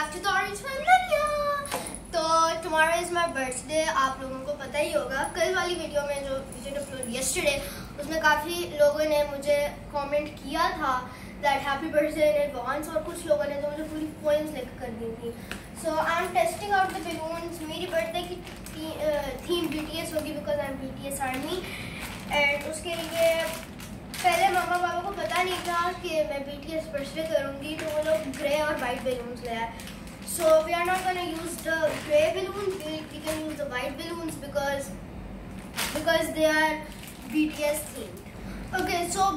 back to the Areej family. तो tomorrow is my birthday. आप लोगों को पता ही होगा. कल वाली वीडियो में जो वीडियो upload yesterday, उसमें काफी लोगों ने मुझे comment किया था that happy birthday in advance और कुछ लोगों ने तो मुझे पूरी poems लिख कर दी थी. So I'm testing out the balloons. मेरी birthday की theme BTS होगी because I'm BTS army. And उसके लिए पहले मामा पापा को पता नहीं था कि मैं BTS बर्थडे करूँगी तो वो लोग ग्रे और वाइट बैलून्स ले आए. So we are not gonna use the grey balloons. We can use the white balloons because they are BTS themed. Okay, so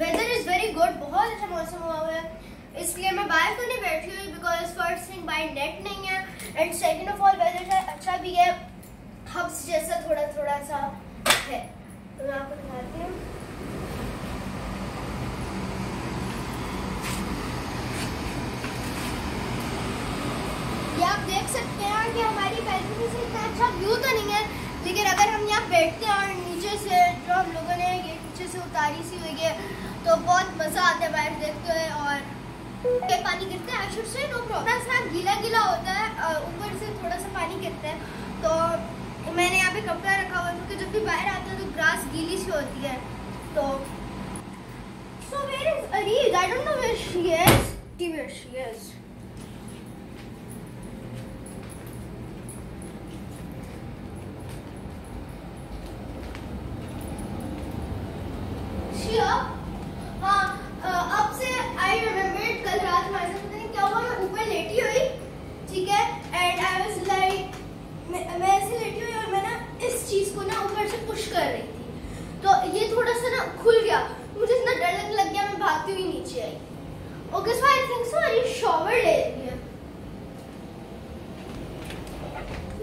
weather is very good. बहुत अच्छा मौसम हुआ है. इसलिए मैं बाहर तो नहीं बैठी हुई because first thing बाहर net नहीं है and second of all weather अच्छा भी है. हब्स जैसा थोड़ा सा है. तो मैं आपको दिखाती हूँ. आप देख सकते हैं कि हमारी बैल्कनी से इतना अच्छा व्यू तो नहीं है, लेकिन अगर हम यहाँ बैठते हैं और नीचे से जो हम लोगों ने ये नीचे से उतारी सी हुई है तो बहुत मज़ा आता है बाहर देखते हुए. और पानी गिरता है आशुर से थोड़ा सा गीला होता है, ऊपर से थोड़ा सा पानी गिरता है. तो मैंने यहाँ पर कपड़ा रखा हुआ क्योंकि जब भी बाहर आता है तो ग्रास गीली सी होती है. तो so where is Areej? I don't know where she is. Where she is?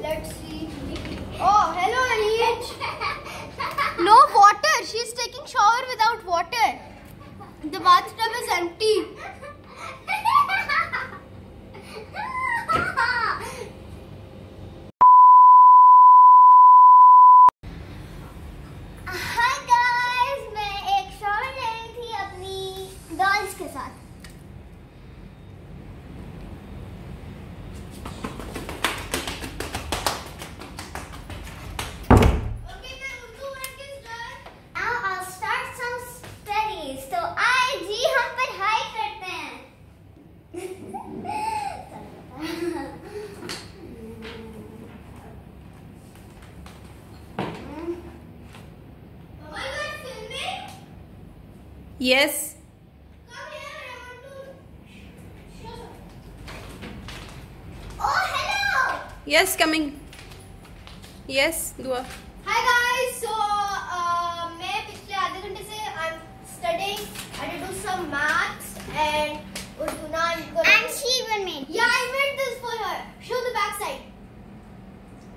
Let's see. Oh, hello Areej. No water. She is taking shower without water. The bathtub is empty. Hi guys, मैं एक shower ले रही थी अपनी dolls के साथ. Yes. Come here, I want to. Oh, hello. Yes, coming. Yes, Dua. Hi guys. So, मैं पिछले आधे घंटे से I'm studying. I had to do some maths and Urduna. And she even made. Yeah, I made this for her. Show the back side.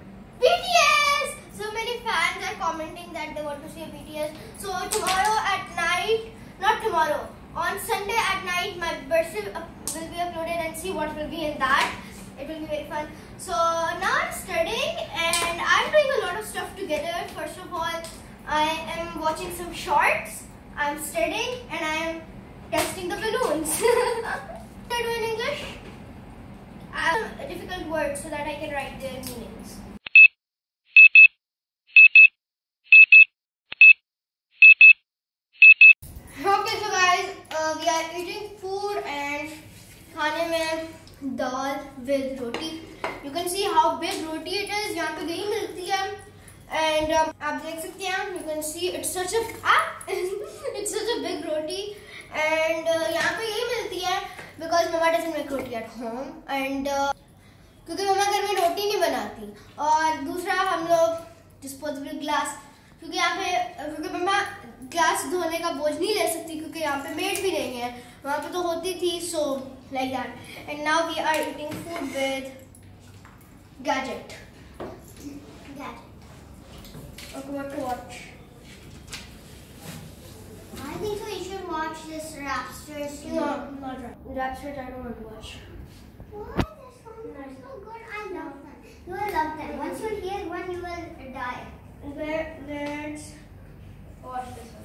BTS. So many fans are commenting that they want to see BTS. So tomorrow at night. Not tomorrow. On Sunday at night, my birthday will be uploaded and see what will be in that. It will be very fun. So now I'm studying and I'm doing a lot of stuff together. First of all, I am watching some shorts. I'm studying and I am testing the balloons. I do in English. I have difficult words so that I can write their meanings. We are eating food and खाने में दाल with roti. You can see how big roti it is. यहाँ पे दही मिलती है and आप देख सकते हैं. You can see it's such a big roti and यहाँ पे यही मिलती है because mama doesn't make roti at home and क्योंकि mama घर में रोटी नहीं बनाती. और दूसरा हम लोग disposable glass क्योंकि यहाँ पे मम्मा ग्लास धोने का बोझ नहीं ले सकती क्योंकि यहाँ पे मेड भी नहीं है, वहाँ पे तो होती थी. So like that and now we are eating food with gadget. Okay, what to watch? I think we should watch this रैपस्टर्स. No, not रैपस्टर्स. I don't want to watch. What? This song is so good. I love that. You will love that. Once you hear one you will die. Let's watch this one.